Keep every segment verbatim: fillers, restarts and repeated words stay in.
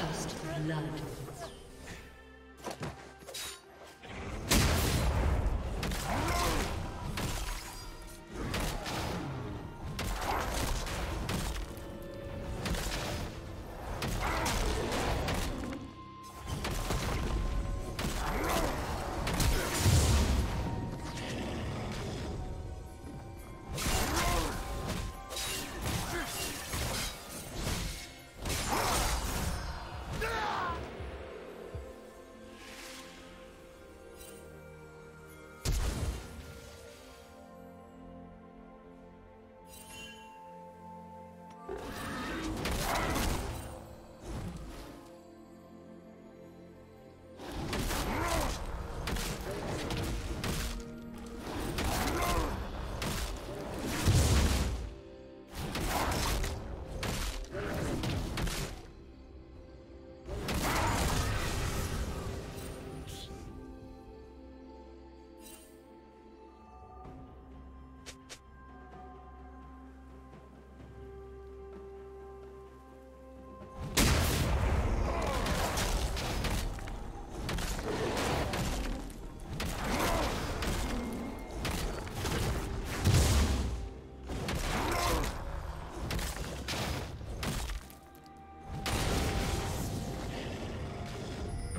First blood.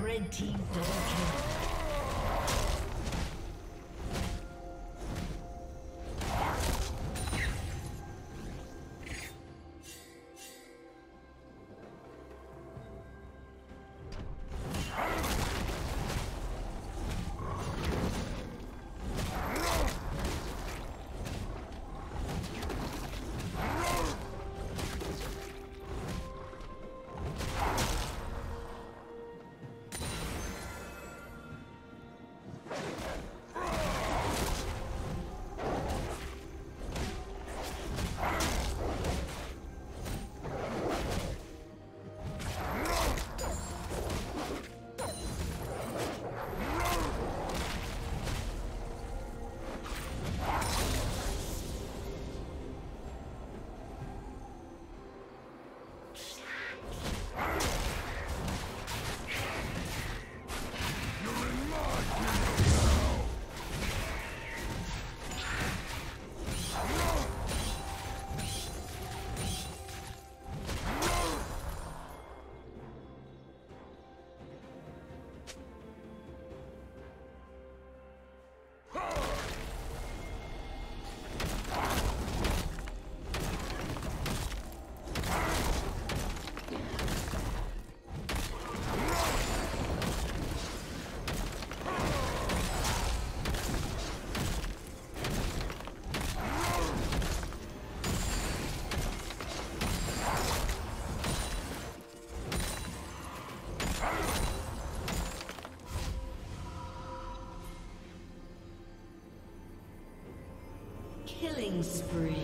Red team double kill. Killing spree.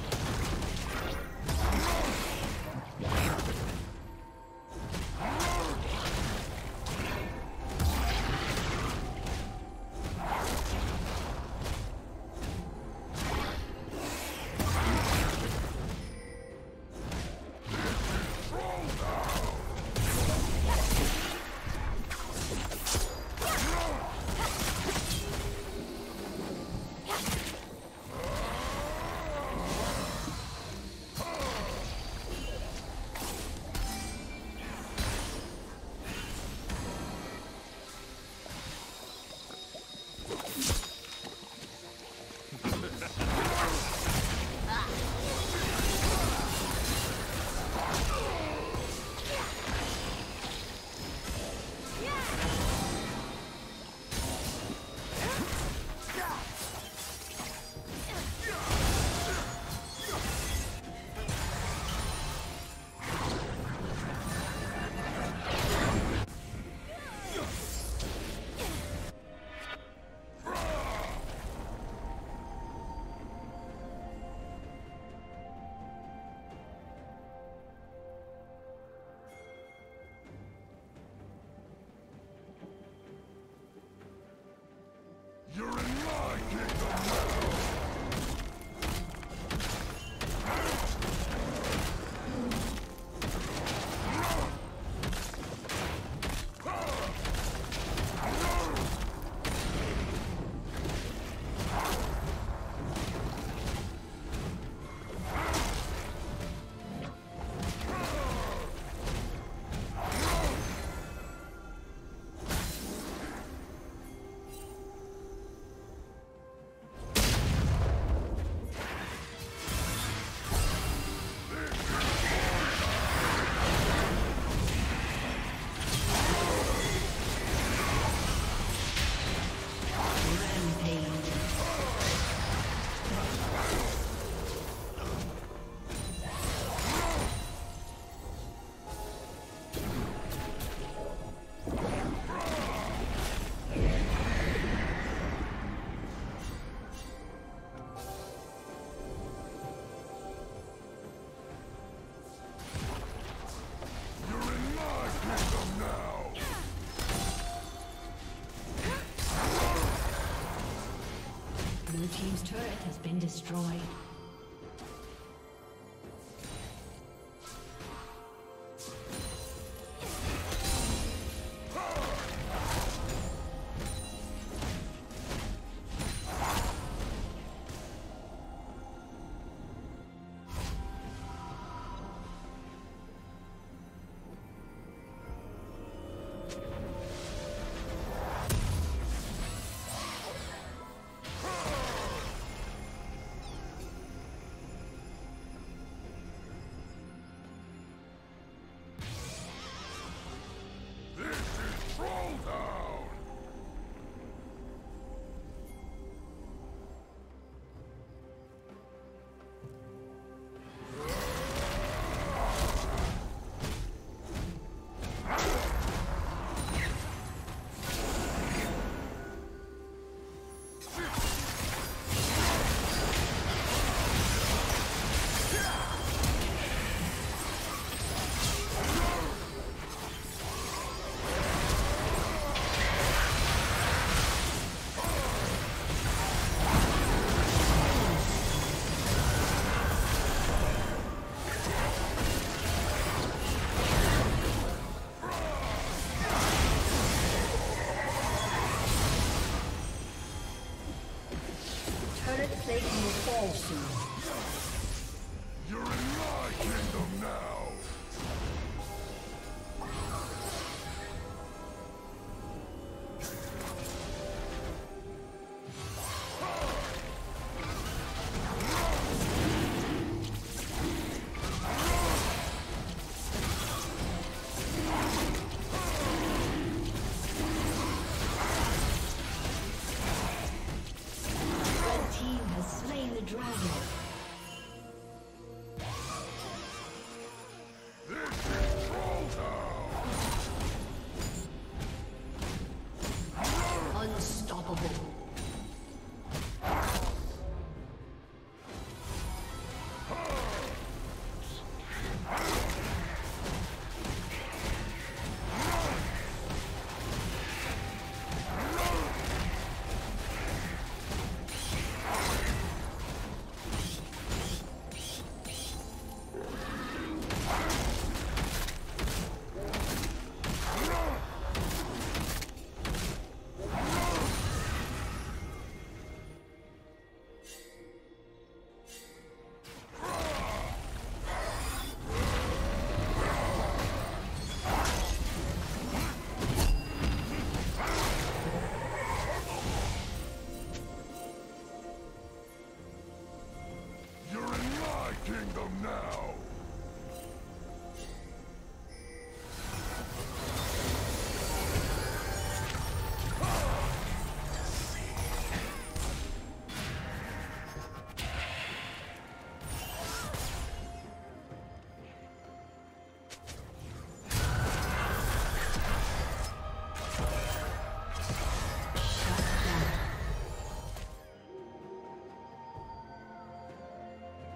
You're in my kingdom! Team's turret has been destroyed. You're in my kingdom now!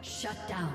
Shut down.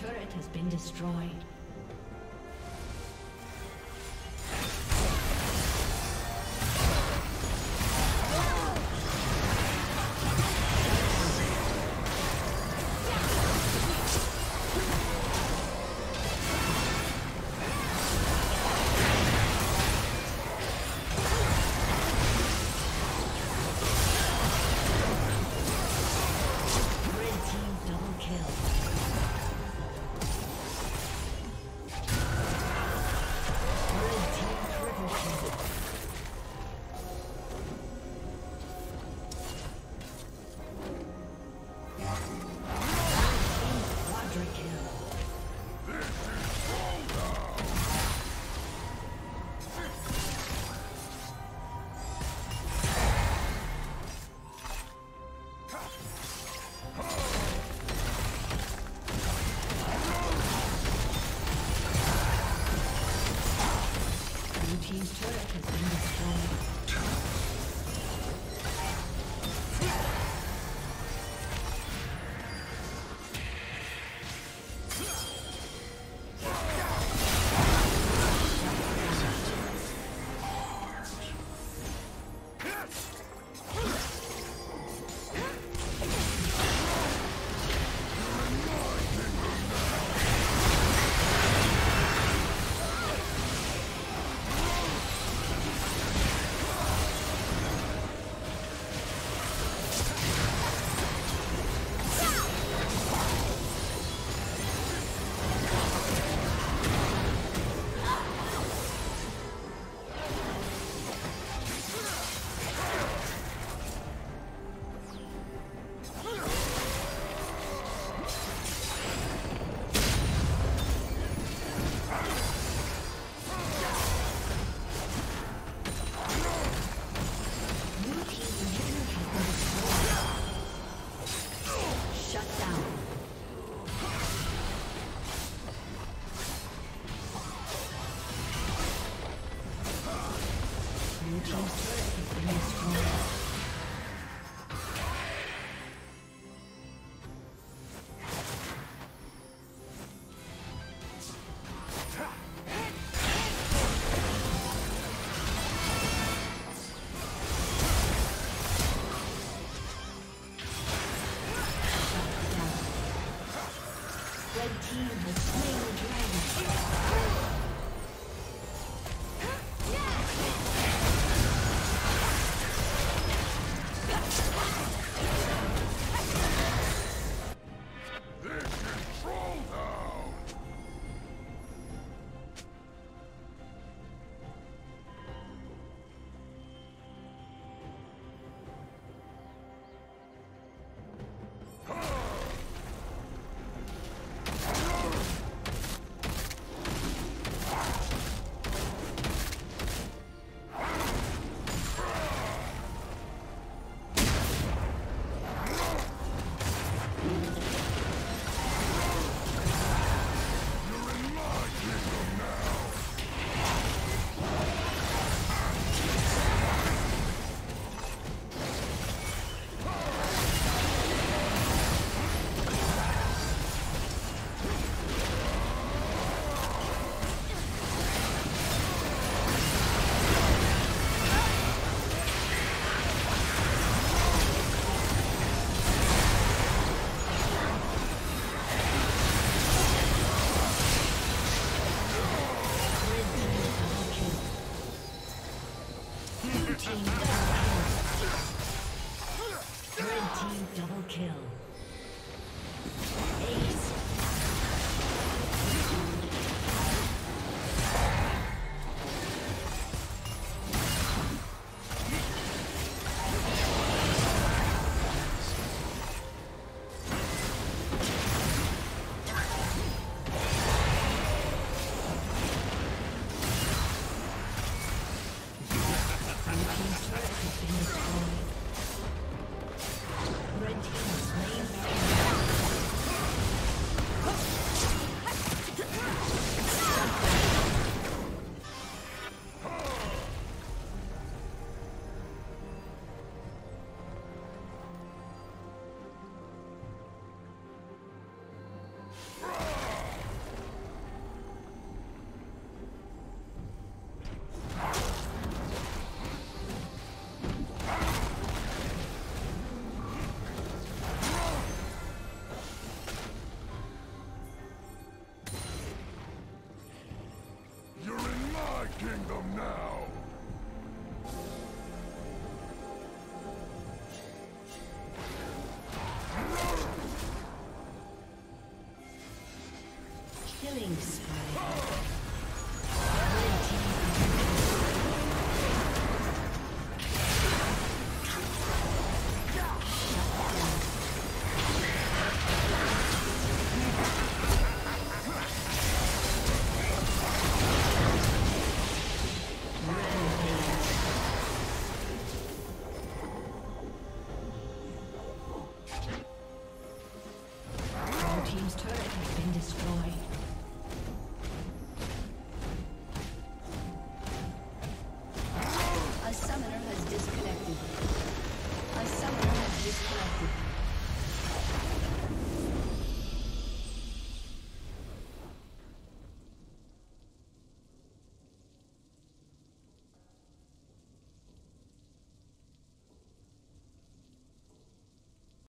turret has been destroyed. Red team is